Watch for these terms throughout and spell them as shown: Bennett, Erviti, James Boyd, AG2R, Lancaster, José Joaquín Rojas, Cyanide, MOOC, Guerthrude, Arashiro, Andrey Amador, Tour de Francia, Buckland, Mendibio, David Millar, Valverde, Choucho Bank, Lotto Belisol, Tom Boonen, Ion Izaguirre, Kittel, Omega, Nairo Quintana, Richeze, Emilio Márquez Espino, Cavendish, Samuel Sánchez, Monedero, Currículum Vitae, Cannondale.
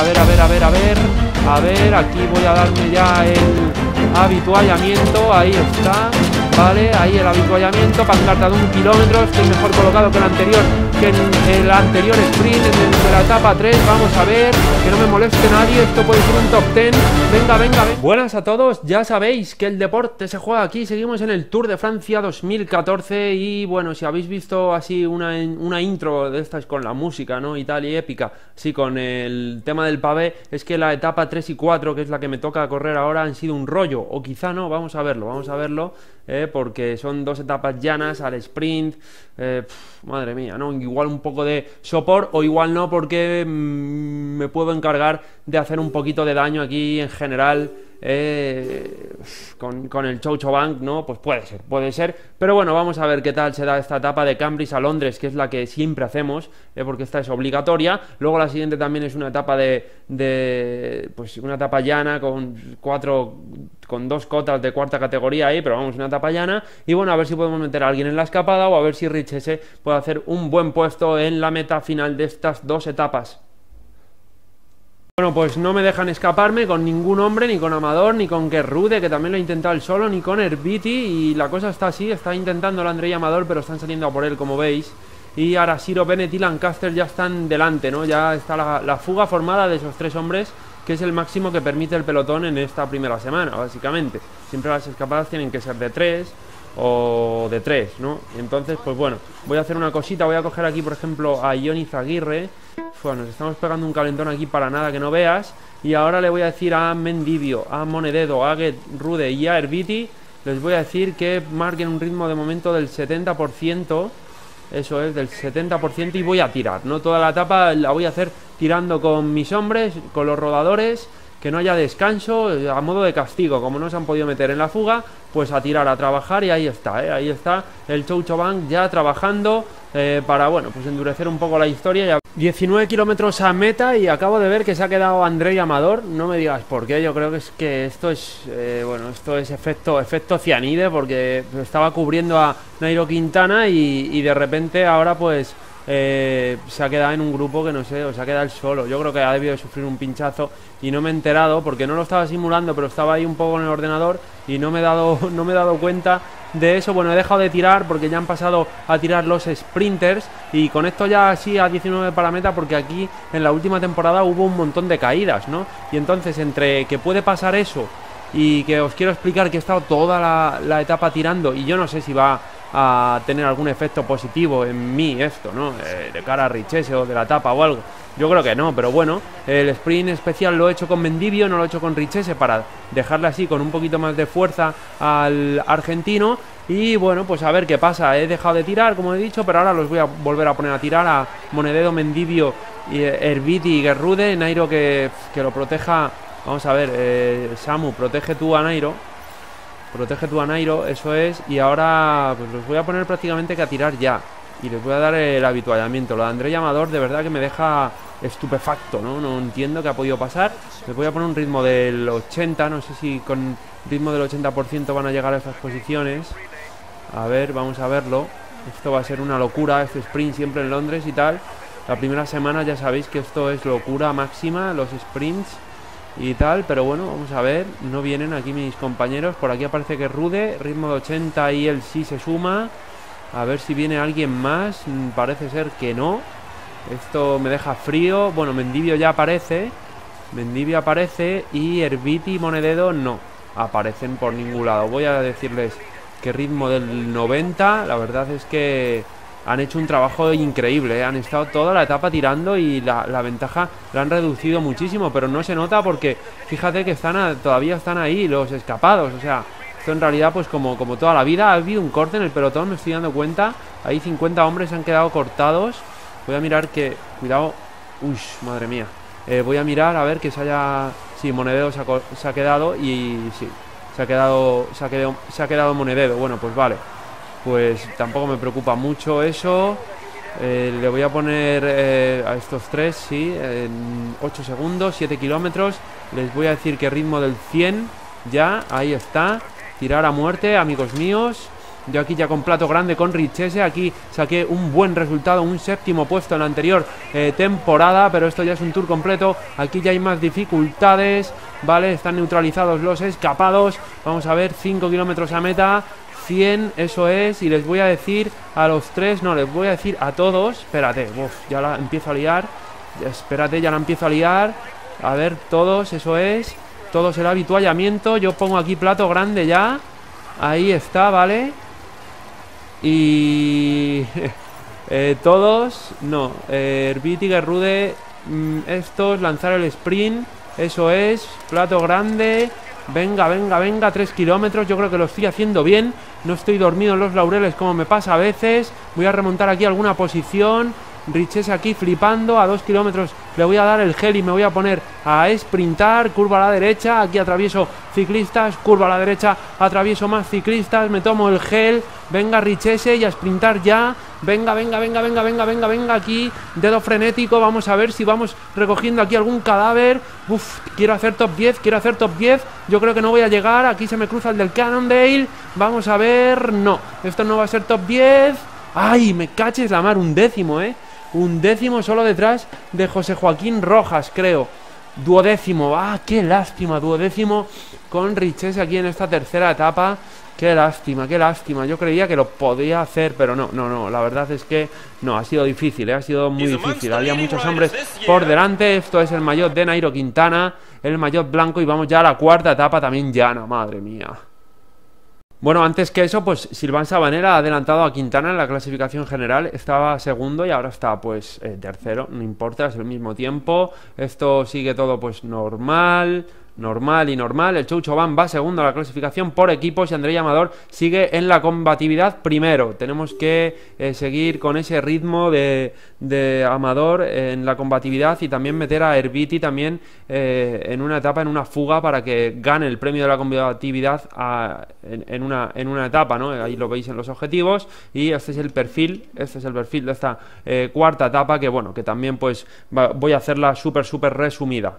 A ver, aquí voy a darme ya el habituallamiento. Ahí está. Vale, ahí el habituallamiento, pancarta de 1 kilómetro, estoy mejor colocado que el anterior, sprint de la etapa 3, vamos a ver, que no me moleste nadie, esto puede ser un top 10, venga. Buenas a todos, ya sabéis que el deporte se juega aquí, seguimos en el Tour de Francia 2014 y bueno, si habéis visto así una intro de estas con la música, ¿no? Y tal, y épica, sí, con el tema del pavé, es que la etapa 3 y 4, que es la que me toca correr ahora, han sido un rollo, o quizá no, vamos a verlo, porque son dos etapas llanas al sprint, madre mía, ¿no? Igual un poco de sopor o igual no, porque me puedo encargar de hacer un poquito de daño aquí en general, con el Choucho Bank, ¿no? Pues puede ser, pero bueno, vamos a ver qué tal se da esta etapa de Cambridge a Londres, que es la que siempre hacemos, porque esta es obligatoria. Luego la siguiente también es una etapa pues una etapa llana con dos cotas de cuarta categoría ahí, pero vamos, una etapa llana. Y bueno, a ver si podemos meter a alguien en la escapada o a ver si Richeze puede hacer un buen puesto en la meta final de estas dos etapas. Bueno, pues no me dejan escaparme con ningún hombre, ni con Amador, ni con Guerthrude, que también lo ha intentado él solo, ni con Erviti, y la cosa está así, está intentando el Andrey Amador, pero están saliendo a por él, como veis, y Arashiro, Bennett y Lancaster ya están delante, ¿no? Ya está la fuga formada de esos tres hombres, que es el máximo que permite el pelotón en esta primera semana, básicamente. Siempre las escapadas tienen que ser de 3 o de 3, ¿no? Entonces, pues bueno, voy a hacer una cosita, voy a coger aquí, por ejemplo, a Ion Izaguirre. Bueno, nos estamos pegando un calentón aquí para nada que no veas. Y ahora le voy a decir a Mendibio, a Monedero, a Guerthrude y a Erviti, les voy a decir que marquen un ritmo de momento del 70%. Eso es, del 70%, y voy a tirar, ¿no? Toda la etapa la voy a hacer tirando con mis hombres, con los rodadores, que no haya descanso, a modo de castigo. Como no se han podido meter en la fuga, pues a tirar, a trabajar, y ahí está, ¿eh? Ahí está el Choucho Bank ya trabajando, para, bueno, pues endurecer un poco la historia. Ya 19 kilómetros a meta y acabo de ver que se ha quedado Andrey Amador. No me digas por qué, yo creo que es que esto es, bueno, esto es efecto cianide, porque estaba cubriendo a Nairo Quintana y de repente ahora pues... se ha quedado en un grupo que no sé, o se ha quedado él solo. Yo creo que ha debido de sufrir un pinchazo y no me he enterado porque no lo estaba simulando, pero estaba ahí un poco en el ordenador y no me he dado cuenta de eso. Bueno, he dejado de tirar porque ya han pasado a tirar los sprinters, y con esto ya así a 19 para meta, porque aquí en la última temporada hubo un montón de caídas, ¿no? Y entonces, entre que puede pasar eso y que os quiero explicar que he estado toda la etapa tirando, y yo no sé si va a tener algún efecto positivo en mí esto, ¿no? De cara a Richeze o de la tapa o algo. Yo creo que no, pero bueno, el sprint especial lo he hecho con Mendibio, no lo he hecho con Richeze, para dejarle así con un poquito más de fuerza al argentino. Y bueno, pues a ver qué pasa. He dejado de tirar, como he dicho, pero ahora los voy a volver a poner a tirar a Monedero, Mendibio, Erviti y Guerthrude. Nairo que lo proteja. Vamos a ver, Samu, protege tú a Nairo. Protege tú a Nairo, eso es. Y ahora pues los voy a poner prácticamente que a tirar ya, y les voy a dar el habituallamiento. Lo de Andrey Amador de verdad que me deja estupefacto, ¿no? No entiendo qué ha podido pasar. Les voy a poner un ritmo del 80. No sé si con ritmo del 80% van a llegar a esas posiciones. A ver, vamos a verlo. Esto va a ser una locura, este sprint siempre en Londres y tal. La primera semana ya sabéis que esto es locura máxima, los sprints y tal, pero bueno, vamos a ver. No vienen aquí mis compañeros. Por aquí aparece Guerthrude, ritmo de 80, y él sí se suma. A ver si viene alguien más. Parece ser que no. Esto me deja frío. Bueno, Mendibio ya aparece. Mendibio aparece. Y Erviti y Monedero no aparecen por ningún lado. Voy a decirles que ritmo del 90. La verdad es que han hecho un trabajo increíble, ¿eh? Han estado toda la etapa tirando y la ventaja la han reducido muchísimo, pero no se nota porque fíjate que todavía están ahí los escapados. O sea, esto en realidad pues como toda la vida. Ha habido un corte en el pelotón, me estoy dando cuenta. Ahí 50 hombres se han quedado cortados. Voy a mirar que... Cuidado. Uy, madre mía. Voy a mirar a ver que se haya... Sí, Monedero se ha quedado y... Sí, se ha quedado Monedero. Bueno, pues vale. Pues tampoco me preocupa mucho eso. Le voy a poner a estos tres, sí, en 8 segundos, 7 kilómetros. Les voy a decir que ritmo del 100. Ya, ahí está. Tirar a muerte, amigos míos. Yo aquí ya con plato grande con Richeze. Aquí saqué un buen resultado, un séptimo puesto en la anterior temporada, pero esto ya es un tour completo. Aquí ya hay más dificultades, ¿vale? Están neutralizados los escapados. Vamos a ver, 5 kilómetros a meta, 100, eso es. Y les voy a decir a los tres, no, les voy a decir a todos. Espérate, uf, ya la empiezo a liar. Espérate, ya la empiezo a liar. A ver, todos, eso es. Todos el habituallamiento. Yo pongo aquí plato grande ya. Ahí está, ¿vale? Y... todos... No, Erviti, Guerthrude... estos, lanzar el sprint... Eso es, plato grande... Venga, venga, venga, 3 kilómetros, yo creo que lo estoy haciendo bien. No estoy dormido en los laureles como me pasa a veces. Voy a remontar aquí alguna posición. Richeze aquí flipando, a 2 kilómetros le voy a dar el gel y me voy a poner a sprintar, curva a la derecha, aquí atravieso ciclistas, curva a la derecha, atravieso más ciclistas, me tomo el gel, venga Richeze y a sprintar ya, venga, venga, venga, venga, venga, venga, venga, aquí, dedo frenético, vamos a ver si vamos recogiendo aquí algún cadáver. Uf, quiero hacer top 10, quiero hacer top 10, yo creo que no voy a llegar, aquí se me cruza el del Cannondale, vamos a ver, no, esto no va a ser top 10, ay, me caches la mar, un décimo, un décimo solo detrás de José Joaquín Rojas, creo. Duodécimo, ah, qué lástima. Duodécimo con Richeze aquí en esta tercera etapa. Qué lástima, qué lástima. Yo creía que lo podía hacer, pero no, no, no. La verdad es que no, ha sido difícil, ha sido muy difícil. Había muchos hombres por delante. Esto es el maillot de Nairo Quintana, el maillot blanco, y vamos ya a la cuarta etapa también llana, madre mía. Bueno, antes que eso, pues Silván Sabanera ha adelantado a Quintana en la clasificación general. Estaba segundo y ahora está, pues, tercero. No importa, es el mismo tiempo. Esto sigue todo, pues, normal... Normal y normal, el Choucho Bank va segundo a la clasificación por equipos y Andrey Amador sigue en la combatividad primero. Tenemos que seguir con ese ritmo de Amador en la combatividad y también meter a Erviti también en una etapa, en una fuga, para que gane el premio de la combatividad en una etapa, ¿no? Ahí lo veis en los objetivos y este es el perfil de esta cuarta etapa que, bueno, que también pues voy a hacerla súper, súper resumida.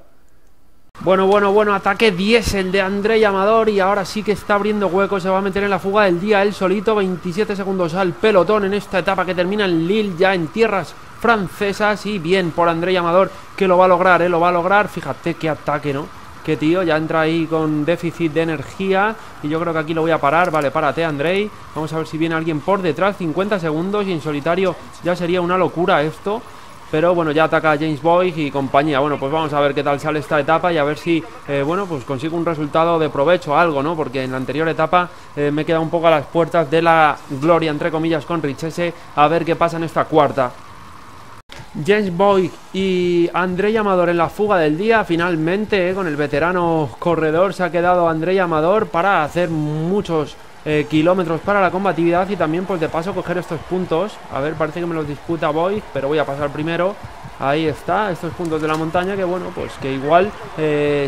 Bueno, ataque diésel de Andrey Amador y ahora sí que está abriendo hueco, se va a meter en la fuga del día él solito, 27 segundos al pelotón en esta etapa que termina en Lille, ya en tierras francesas, y bien por Andrey Amador que lo va a lograr, lo va a lograr, fíjate qué ataque, ¿no? Que tío, ya entra ahí con déficit de energía y yo creo que aquí lo voy a parar. Vale, párate Andrey, vamos a ver si viene alguien por detrás, 50 segundos y en solitario ya sería una locura esto. Pero bueno, ya ataca James Boyd y compañía. Bueno, pues vamos a ver qué tal sale esta etapa y a ver si, bueno, pues consigo un resultado de provecho, algo, ¿no? Porque en la anterior etapa me he quedado un poco a las puertas de la gloria, entre comillas, con Richeze. A ver qué pasa en esta cuarta. James Boyd y Andrey Amador en la fuga del día. Finalmente, con el veterano corredor se ha quedado Andrey Amador para hacer muchos... kilómetros para la combatividad y también pues de paso coger estos puntos. A ver, parece que me los disputa Boyd, pero voy a pasar primero. Ahí está, estos puntos de la montaña que bueno, pues que igual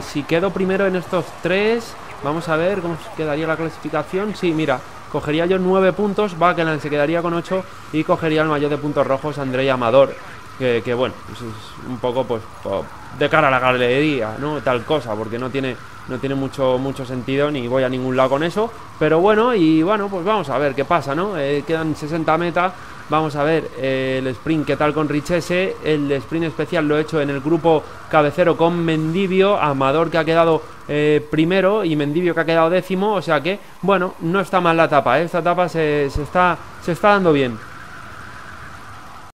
si quedo primero en estos tres, vamos a ver cómo quedaría la clasificación. Sí, mira, cogería yo 9 puntos, Buckland se quedaría con 8 y cogería el mayor de puntos rojos Andrey Amador, que bueno, pues es un poco pues de cara a la galería, ¿no? Tal cosa, porque no tiene mucho sentido ni voy a ningún lado con eso, pero bueno, y bueno, pues vamos a ver qué pasa, ¿no? Quedan 60 metas, vamos a ver el sprint qué tal con Richeze, el sprint especial lo he hecho en el grupo cabecero con Mendibio, Amador que ha quedado primero y Mendibio que ha quedado décimo, o sea que, bueno, no está mal la etapa, esta etapa se está dando bien.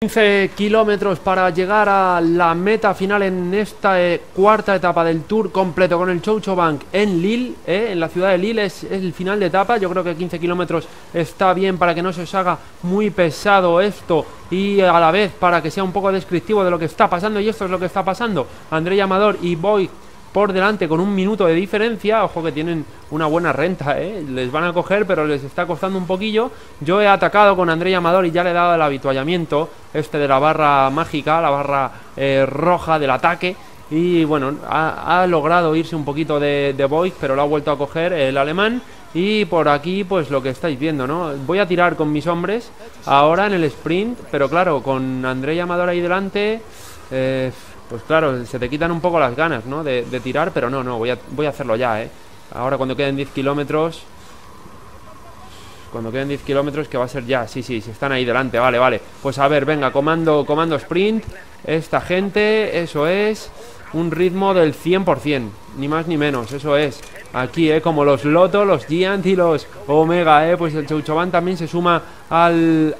15 kilómetros para llegar a la meta final en esta cuarta etapa del Tour completo con el Choucho Bank en Lille, en la ciudad de Lille es el final de etapa. Yo creo que 15 kilómetros está bien para que no se os haga muy pesado esto y a la vez para que sea un poco descriptivo de lo que está pasando, y esto es lo que está pasando. Andrey Amador y Boyd por delante con 1 minuto de diferencia. Ojo que tienen una buena renta, les van a coger, pero les está costando un poquillo. Yo he atacado con Andrey Amador y ya le he dado el habituallamiento este de la barra mágica, la barra roja del ataque. Y bueno, ha logrado irse un poquito de Boyd, pero lo ha vuelto a coger el alemán. Y por aquí pues lo que estáis viendo, ¿no? Voy a tirar con mis hombres ahora en el sprint, pero claro, con Andrey Amador ahí delante... pues claro, se te quitan un poco las ganas, ¿no? De tirar, pero no, voy a hacerlo ya, Ahora cuando queden 10 kilómetros... Cuando queden 10 kilómetros, que va a ser ya. Sí, sí, están ahí delante, vale, vale. Pues a ver, venga, comando sprint. Esta gente, eso es. Un ritmo del 100%, ni más ni menos, eso es. Aquí, como los Lotto, los Giant y los Omega, pues el Choucho Bank también se suma al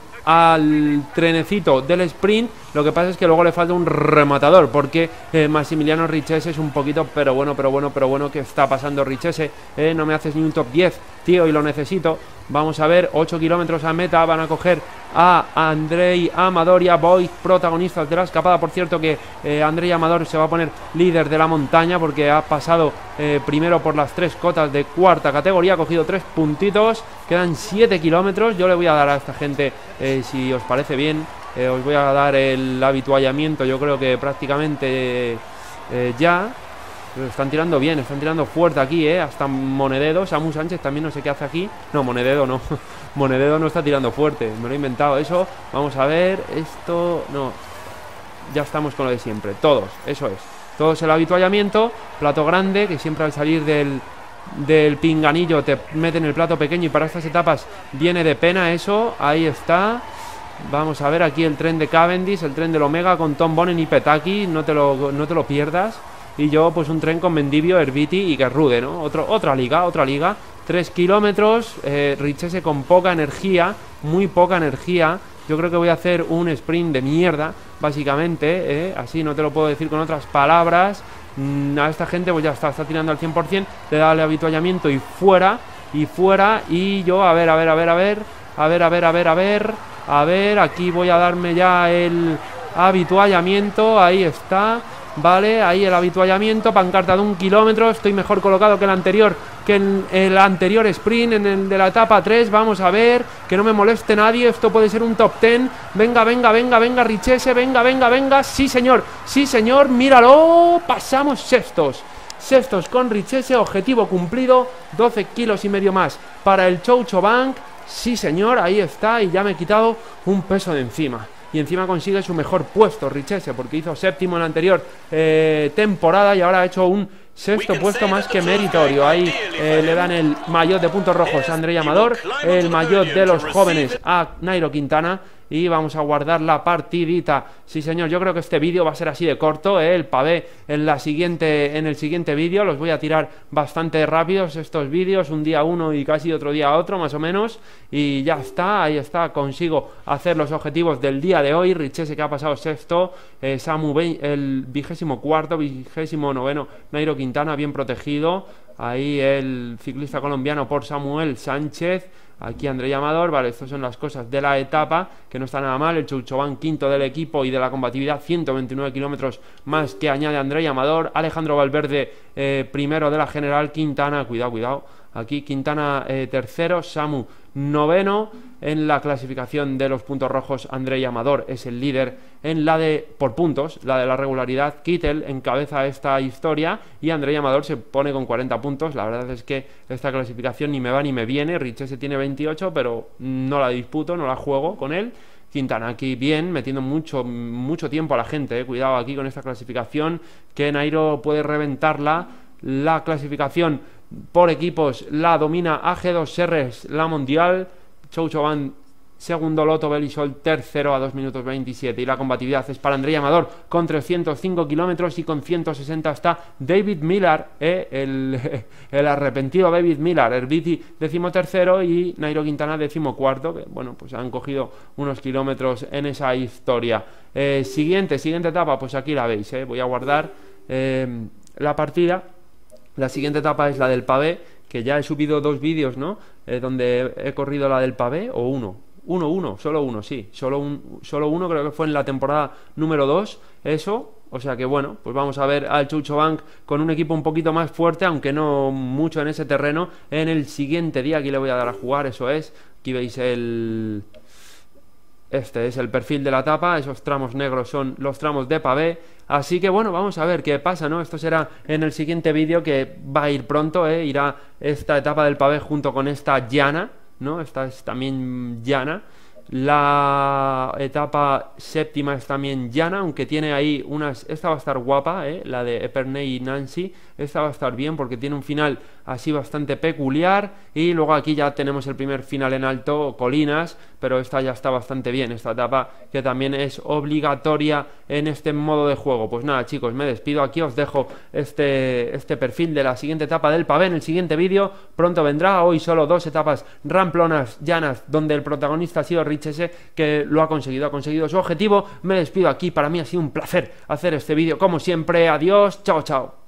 trenecito del sprint. Lo que pasa es que luego le falta un rematador, porque Massimiliano Richeze es un poquito, pero bueno, ¿qué está pasando, Richeze? No me haces ni un top 10, tío, y lo necesito. Vamos a ver, 8 kilómetros a meta, van a coger a Andrey Amador y a Boyd, protagonistas de la escapada. Por cierto que Andrey Amador se va a poner líder de la montaña, porque ha pasado primero por las 3 cotas de cuarta categoría, ha cogido 3 puntitos, quedan 7 kilómetros. Yo le voy a dar a esta gente, si os parece bien, os voy a dar el habituallamiento, yo creo que prácticamente ya. Pero están tirando bien, están tirando fuerte aquí, hasta Monedero, Samuel Sánchez también no sé qué hace aquí. No, Monedero no. Monedero no está tirando fuerte, me lo he inventado eso. Vamos a ver, esto... No, ya estamos con lo de siempre. Todos, eso es. Todos el habituallamiento, plato grande, que siempre al salir del pinganillo te meten el plato pequeño, y para estas etapas viene de pena eso. Ahí está. Vamos a ver aquí el tren de Cavendish, el tren del Omega con Tom Boonen y Petaki, no te lo pierdas. Y yo, pues un tren con Mendibio, Erviti y Guerthrude, ¿no? Otra liga. 3 kilómetros, Richeze con poca energía, muy poca energía. Yo creo que voy a hacer un sprint de mierda, básicamente, así no te lo puedo decir con otras palabras. A esta gente pues ya está tirando al 100%, le da el habituallamiento y fuera, y fuera. Y yo, a ver, aquí voy a darme ya el habituallamiento, ahí está. Vale, ahí el habituallamiento, pancarta de 1 kilómetro, estoy mejor colocado que el anterior sprint, en el de la etapa 3, vamos a ver, que no me moleste nadie, esto puede ser un top 10, venga, Richeze, venga, sí señor, míralo, pasamos sextos con Richeze, objetivo cumplido, 12,5 kilos más para el Choucho Bank, sí señor, ahí está, y ya me he quitado un peso de encima. Y encima consigue su mejor puesto, Richeze, porque hizo séptimo en la anterior temporada y ahora ha hecho un sexto puesto más que meritorio. Ahí le dan el maillot de puntos rojos a Andrey Amador, el maillot de los jóvenes a Nairo Quintana. Y vamos a guardar la partidita. Sí, señor, yo creo que este vídeo va a ser así de corto, el pavé en el siguiente vídeo. Los voy a tirar bastante rápidos estos vídeos, un día uno y casi otro día otro, más o menos. Y ya está, ahí está, consigo hacer los objetivos del día de hoy. Richeze, que ha pasado sexto, Samu el 24º, 29º, Nairo Quintana bien protegido. Ahí el ciclista colombiano por Samuel Sánchez. Aquí Andrey Amador, vale, estas son las cosas de la etapa, que no está nada mal. El Choucho Bank quinto del equipo y de la combatividad, 129 kilómetros más que añade Andrey Amador. Alejandro Valverde primero de la general, Quintana, cuidado, aquí Quintana tercero, Samu noveno en la clasificación de los puntos rojos. Andrey Amador es el líder en la de por puntos, la de la regularidad. Kittel encabeza esta historia y Andrey Amador se pone con 40 puntos. La verdad es que esta clasificación ni me va ni me viene. Richeze tiene 28, pero no la disputo, no la juego con él. Quintana aquí bien, metiendo mucho tiempo a la gente, cuidado aquí con esta clasificación, que Nairo puede reventarla. La clasificación por equipos la domina AG2R, la mundial. Choucho Bank segundo, Lotto Belisol tercero a 2 minutos 27, y la combatividad es para Andrey Amador con 305 kilómetros y con 160 está David Millar, el arrepentido David Millar. Erviti 13º y Nairo Quintana 14º, que bueno, pues han cogido unos kilómetros en esa historia. Siguiente etapa, pues aquí la veis, voy a guardar la partida. La siguiente etapa es la del pavé, que ya he subido 2 vídeos, ¿no? Donde he corrido la del pavé, o solo uno, creo que fue en la temporada número 2, eso. O sea que bueno, pues vamos a ver al Choucho Bank con un equipo un poquito más fuerte, aunque no mucho en ese terreno, en el siguiente día. Aquí le voy a dar a jugar, eso es. Aquí veis el... Este es el perfil de la etapa, esos tramos negros son los tramos de pavé. Así que bueno, vamos a ver qué pasa, ¿no? Esto será en el siguiente vídeo, que va a ir pronto, irá esta etapa del pavé junto con esta llana, ¿no? Esta es también llana, La etapa séptima es también llana, aunque tiene ahí unas... Esta va a estar guapa, la de Epernay y Nancy. Esta va a estar bien porque tiene un final así bastante peculiar. Y luego aquí ya tenemos el primer final en alto, colinas, pero esta ya está bastante bien, esta etapa que también es obligatoria en este modo de juego. Pues nada, chicos, me despido aquí, os dejo este perfil de la siguiente etapa del pavé en el siguiente vídeo. Pronto vendrá, hoy solo dos etapas ramplonas, llanas, donde el protagonista ha sido Richeze, que lo ha conseguido su objetivo. Me despido aquí, para mí ha sido un placer hacer este vídeo como siempre. Adiós, chao, chao.